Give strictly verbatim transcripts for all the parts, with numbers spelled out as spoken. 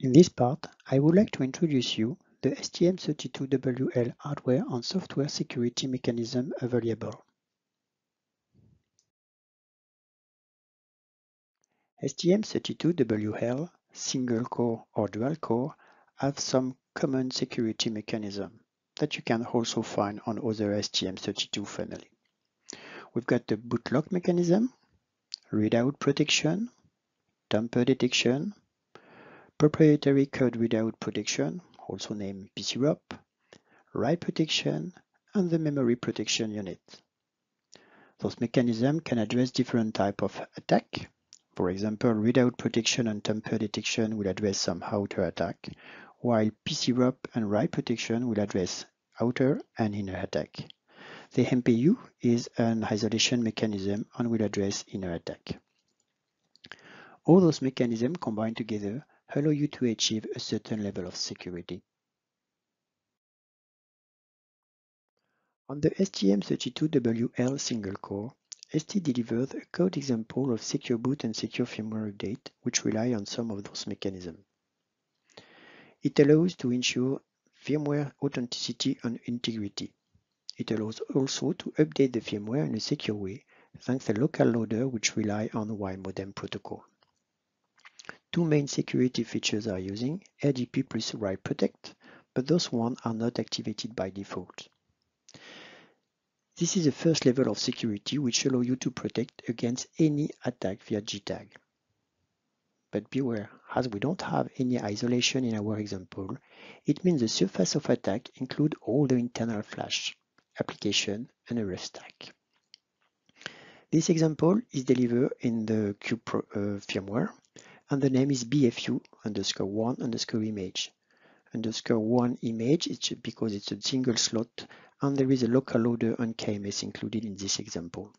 In this part, I would like to introduce you the S T M thirty-two W L hardware and software security mechanism available. S T M thirty-two W L, single core or dual core, have some common security mechanism that you can also find on other S T M thirty-two family. We've got the bootlock mechanism, readout protection, tamper detection, proprietary code readout protection, also named P C R O P, write protection, and the memory protection unit. Those mechanisms can address different types of attack. For example, readout protection and tamper detection will address some outer attack, while P C R O P and write protection will address outer and inner attack. The M P U is an isolation mechanism and will address inner attack. All those mechanisms combined together allow you to achieve a certain level of security. On the S T M thirty-two W L single core, S T delivers a code example of secure boot and secure firmware update, which rely on some of those mechanisms. It allows to ensure firmware authenticity and integrity. It allows also to update the firmware in a secure way, thanks to a local loader which relies on the Y modem protocol. Two main security features are using A D P plus write protect, but those ones are not activated by default. This is the first level of security which allows you to protect against any attack via J tag. But beware, as we don't have any isolation in our example, it means the surface of attack includes all the internal flash, application, and a ref stack. This example is delivered in the Cube uh, firmware, and the name is B F U underscore one underscore image. Underscore one image is because it's a single slot and there is a local loader and K M S included in this example.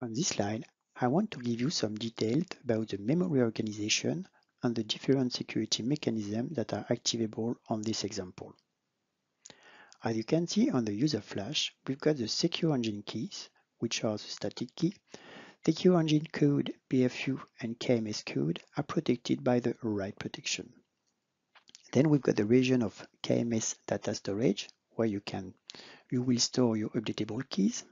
On this slide, I want to give you some details about the memory organization and the different security mechanisms that are activable on this example. As you can see on the user flash, we've got the secure engine keys, which are the static key. The secure engine code, B F U, and K M S code are protected by the write protection. Then we've got the region of K M S data storage, where you can you will store your updatable keys.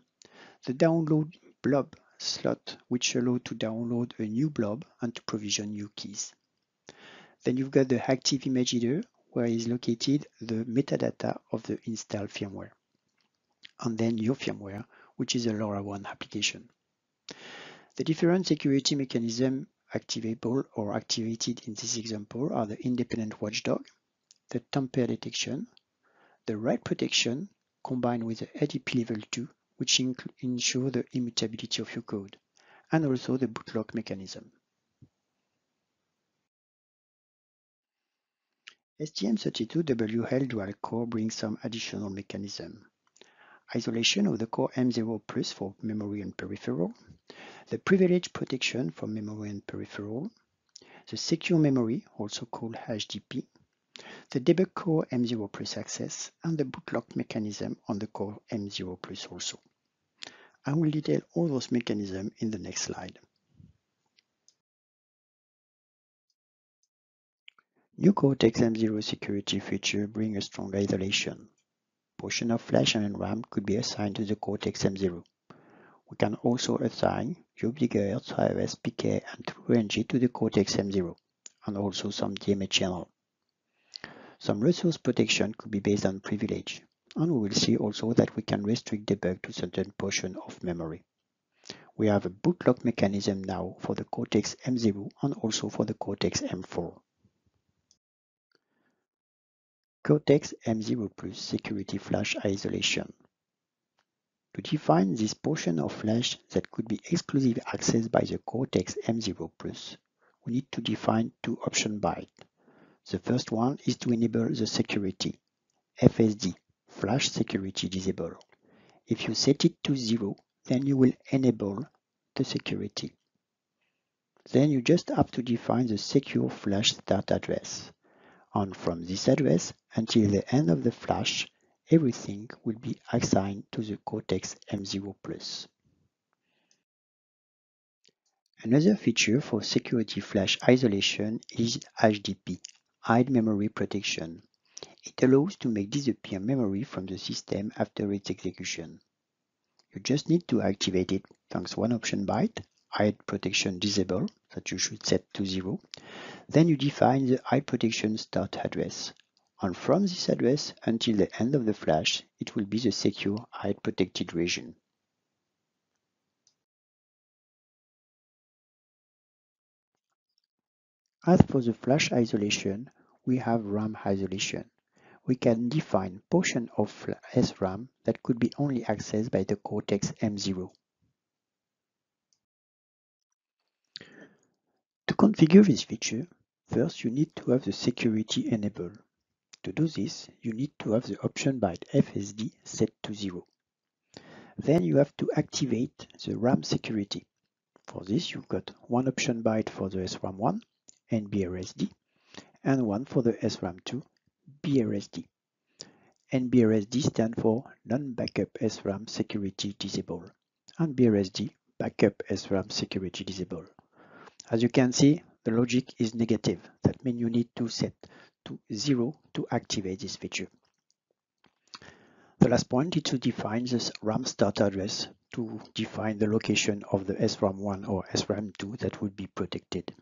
The download blob slot, which allows to download a new blob and to provision new keys. Then you've got the active image header, where is located the metadata of the installed firmware. And then your firmware, which is a LoRaWAN application. The different security mechanisms activable or activated in this example are the independent watchdog, the tamper detection, the write protection combined with the A D P level two, which ensure the immutability of your code, and also the bootlock mechanism. S T M thirty-two W L dual core brings some additional mechanism. Isolation of the core M zero plus for memory and peripheral, the privilege protection for memory and peripheral, the secure memory, also called H D P, the debug core M zero plus access, and the bootlock mechanism on the core M zero plus also. I will detail all those mechanisms in the next slide. New Cortex M zero security feature bring a strong isolation. Portion of flash and RAM could be assigned to the Cortex M zero. We can also assign U B gigahertz, I R S, P K, and R N G to the Cortex M zero, and also some D M A channel. Some resource protection could be based on privilege, and we will see also that we can restrict debug to certain portion of memory. We have a bootlock mechanism now for the Cortex M zero and also for the Cortex M four. Cortex M zero plus security flash isolation. To define this portion of flash that could be exclusive access by the Cortex M zero plus, we need to define two options by it. The first one is to enable the security, F S D, flash security disable. If you set it to zero, then you will enable the security. Then you just have to define the secure flash start address. And from this address until the end of the flash, everything will be assigned to the Cortex M zero plus. Another feature for security flash isolation is H D P, Hide Memory Protection. It allows to make disappear memory from the system after its execution. You just need to activate it thanks one option byte, Hide Protection Disable, that you should set to zero. Then you define the Hide Protection Start address. And from this address until the end of the flash, it will be the secure Hide Protected region. As for the flash isolation, we have RAM isolation. We can define portion of S RAM that could be only accessed by the Cortex M zero. To configure this feature, first you need to have the security enabled. To do this, you need to have the option byte F S D set to zero. Then you have to activate the RAM security. For this, you've got one option byte for the S RAM one, N B R S D, and one for the S RAM two, B R S D. N B R S D stands for Non-Backup S RAM Security Disable, and B R S D, Backup S RAM Security Disable. As you can see, the logic is negative. That means you need to set to zero to activate this feature. The last point is to define this RAM start address to define the location of the S RAM one or S RAM two that would be protected.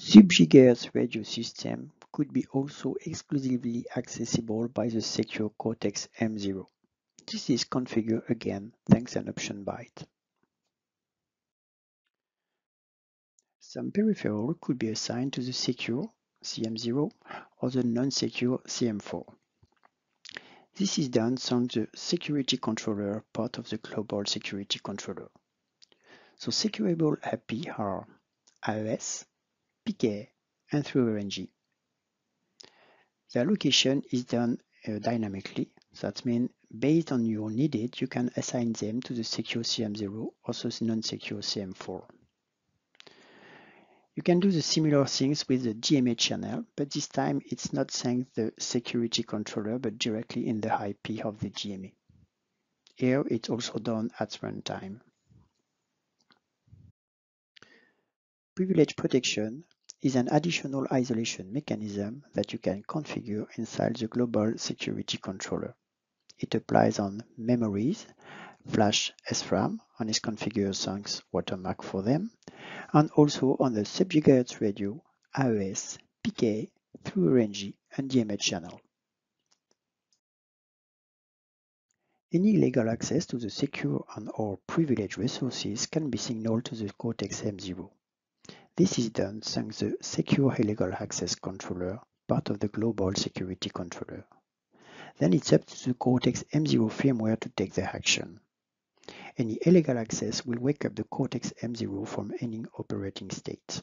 Sub-gigahertz radio system could be also exclusively accessible by the secure Cortex M zero. This is configured again thanks an option byte. Some peripheral could be assigned to the secure C M zero or the non-secure C M four. This is done on the security controller part of the global security controller. So secureable A P I are A E S, P K, and through R N G. The allocation is done uh, dynamically. That means, based on your needed, you can assign them to the secure C M zero or the non-secure C M four. You can do the similar things with the D M A channel, but this time it's not saying the security controller, but directly in the I P of the D M A. Here, it's also done at runtime. Privilege protection is an additional isolation mechanism that you can configure inside the global security controller. It applies on memories, flash S RAM, and is configured thanks watermark for them, and also on the sub-gigahertz radio, A E S, P K, through R N G, and D M A channel. Any illegal access to the secure and or privileged resources can be signaled to the Cortex M zero. This is done thanks to the Secure Illegal Access Controller, part of the Global Security Controller. Then it's up to the Cortex M zero firmware to take the action. Any illegal access will wake up the Cortex M zero from any operating state.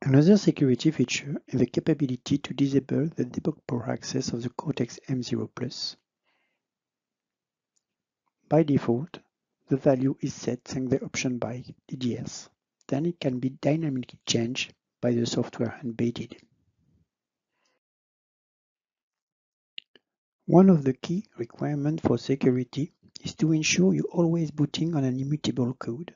Another security feature is the capability to disable the debug port access of the Cortex M zero plus. By default, the value is set thanks to the option by D D S. Then it can be dynamically changed by the software embedded. One of the key requirements for security is to ensure you're always booting on an immutable code.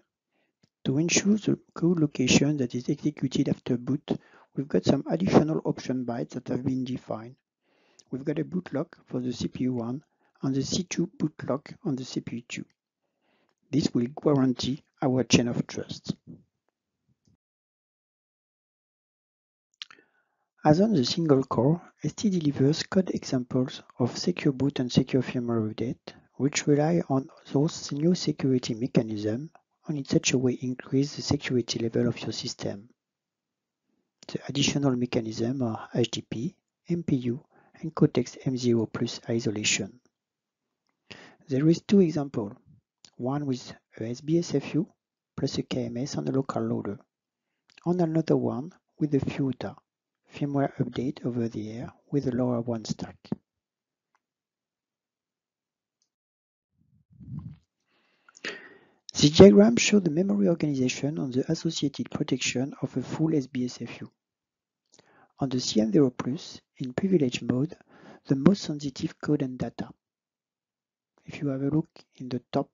To ensure the code location that is executed after boot, we've got some additional option bytes that have been defined. We've got a boot lock for the C P U one and the C two boot lock on the C P U two. This will guarantee our chain of trust. As on the single core, S T delivers code examples of secure boot and secure firmware update, which rely on those new security mechanisms and in such a way increase the security level of your system. The additional mechanisms are H D P, M P U, and Cortex M zero plus isolation. There is two examples. One with a S B S F U plus a K M S on a local loader, and another one with a FUTA, firmware update over the air with a LoRaWAN stack. This diagram shows the memory organization and the associated protection of a full S B S F U. On the C M zero plus, in privilege mode, the most sensitive code and data. If you have a look in the top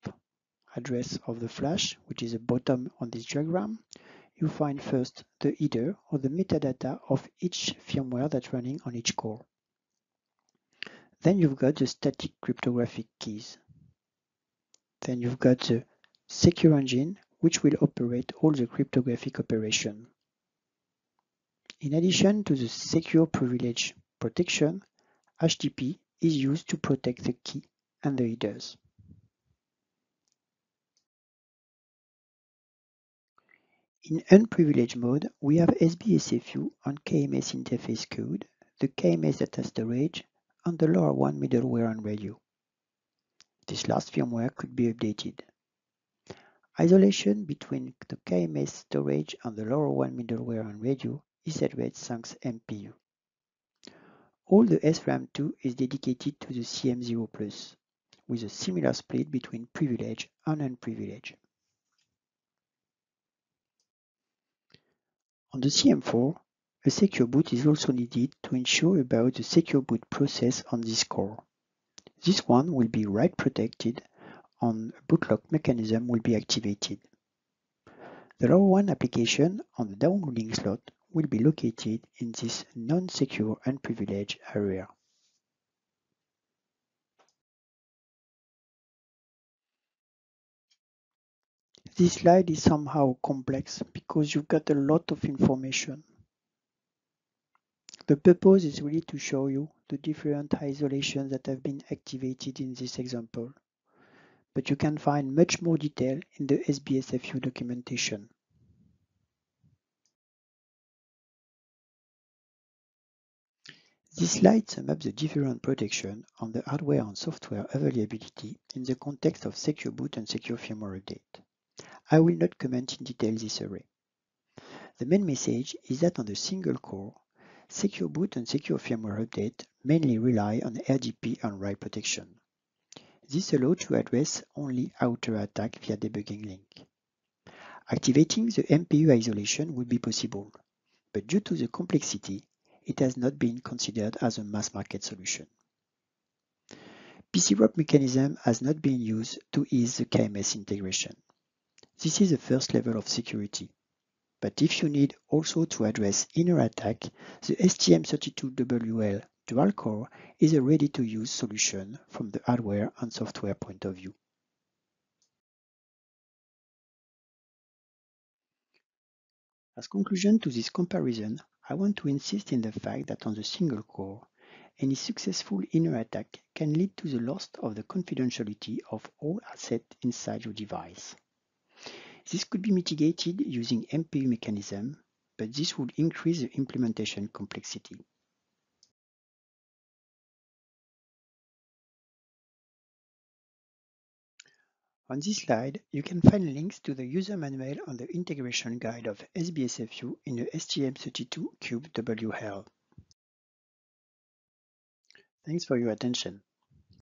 address of the flash, which is the bottom on this diagram, you find first the header or the metadata of each firmware that's running on each core. Then you've got the static cryptographic keys. Then you've got the secure engine, which will operate all the cryptographic operation. In addition to the secure privilege protection, H D P is used to protect the key and the headers. In unprivileged mode, we have S B S F U and K M S interface code, the K M S data storage, and the LoRaWAN middleware and radio. This last firmware could be updated. Isolation between the K M S storage and the LoRaWAN middleware and radio is addressed thanks M P U. All the S RAM two is dedicated to the C M zero plus, with a similar split between privileged and unprivileged. On the C M four, a secure boot is also needed to ensure about the secure boot process on this core. This one will be write protected and a bootlock mechanism will be activated. The LoRaWAN application on the downloading slot will be located in this non-secure and privileged area. This slide is somehow complex because you've got a lot of information. The purpose is really to show you the different isolations that have been activated in this example, but you can find much more detail in the S B S F U documentation. This slide sums up the different protection on the hardware and software availability in the context of secure boot and secure firmware update. I will not comment in detail this array. The main message is that on the single core, secure boot and secure firmware update mainly rely on R D P and write protection. This allows to address only outer attack via debugging link. Activating the M P U isolation would be possible, but due to the complexity, it has not been considered as a mass market solution. P C R O P mechanism has not been used to ease the K M S integration. This is the first level of security. But if you need also to address inner attack, the S T M thirty-two W L dual core is a ready-to-use solution from the hardware and software point of view. As conclusion to this comparison, I want to insist in the fact that on the single core, any successful inner attack can lead to the loss of the confidentiality of all assets inside your device. This could be mitigated using M P U mechanism, but this would increase the implementation complexity. On this slide, you can find links to the user manual and the integration guide of S B S F U in the S T M thirty-two CubeWL. Thanks for your attention.